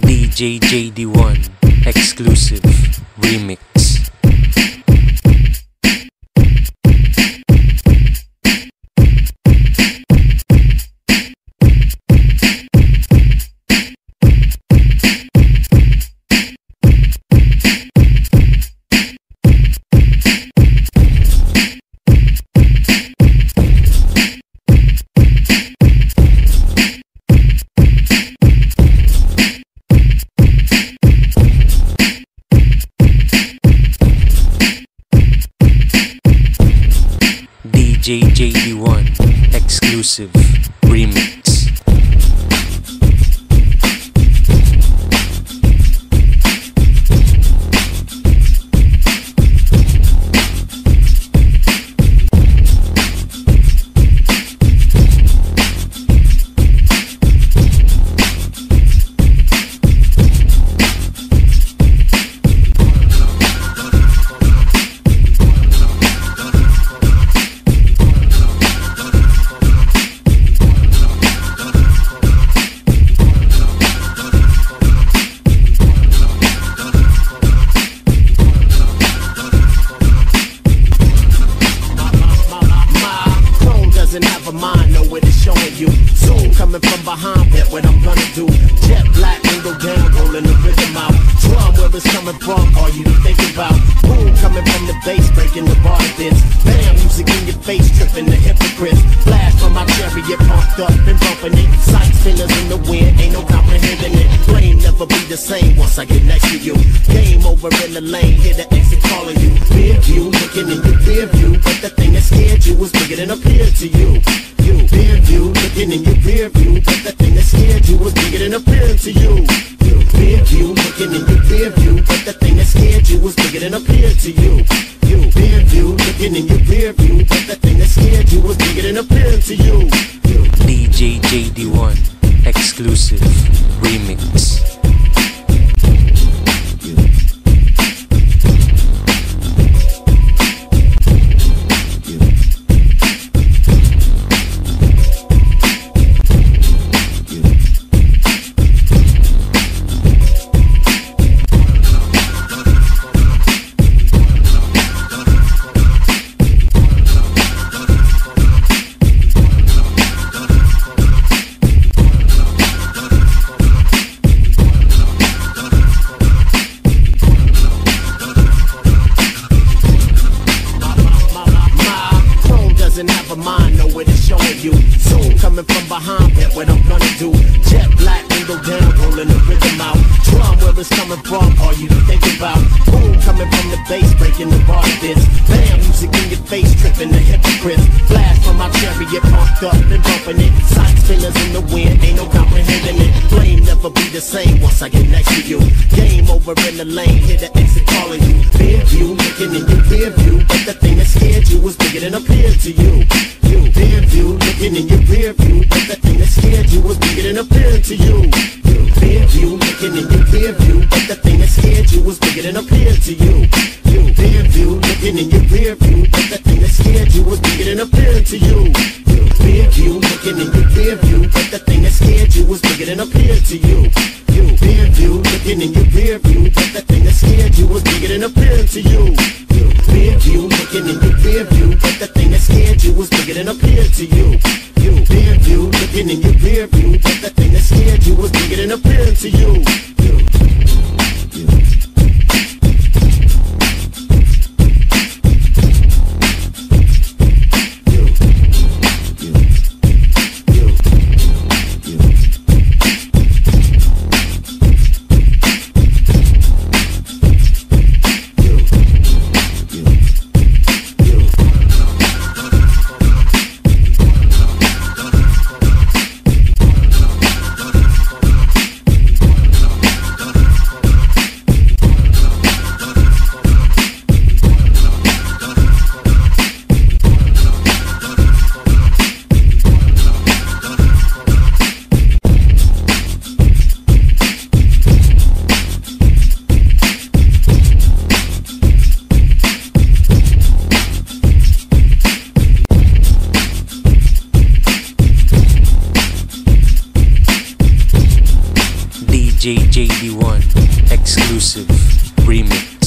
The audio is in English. DJ JD1 exclusive remix. DJ JD1 exclusive remix. From behind, that's what I'm gonna do. Jet black, window down, rolling the rhythm out. Drum, where it's coming from, all you think about. Boom, coming from the bass, breaking the bar dance. Bam, music in your face, tripping the hypocrites. Blast from my chariot, pumped up and bumping it. Sight fillers in the wind, ain't no comprehending it. Brain never be the same once I get next to you. Game over in the lane, hear the exit calling you. Rear view, looking in your rear view, but the thing that scared you was bigger than appeared to you. Rear view, looking in your rear view, but the thing that scared you was bigger than appeared to you. Rear view, looking in your rear view, but the thing that scared you was bigger than appeared to you. Rear view, looking in your rear view, but the thing that scared you was bigger than appeared to you. DJ JD1 exclusive remix. From behind, that's what I'm gonna do. Jet black, window down, rolling the rhythm out. Drum, where it's coming from, all you think about. Boom, coming from the bass, breaking the bar dance. Bam, music in your face, tripping the hypocrites. Blast from my chariot, pumped up and bumping it. Sight fillers in the wind, ain't no comprehending it. Blame never be the same once I get next to you. Game over in the lane, hear the exit calling you. Rear view, looking in your rear view, but the thing that scared you was bigger than appeared to you. Rear view, looking in your rear view, but the thing that scared you was bigger than appeared to you. Rear view, looking in your rear view, but the thing that scared you was bigger than appeared to you. Rear view, looking in your rear view, but the thing that scared you was bigger than appeared to you. Rear view, looking in your rear view, but the thing that scared you was bigger than appeared to you. Rear view, looking in your rear view, but the thing that scared you was bigger than appeared to you. Rear view, looking in your rear view, but the thing that scared you was bigger than appeared to you. Rear view, looking in your rear view, but the thing that scared you was bigger than appeared to you. DJ JD1 exclusive remix.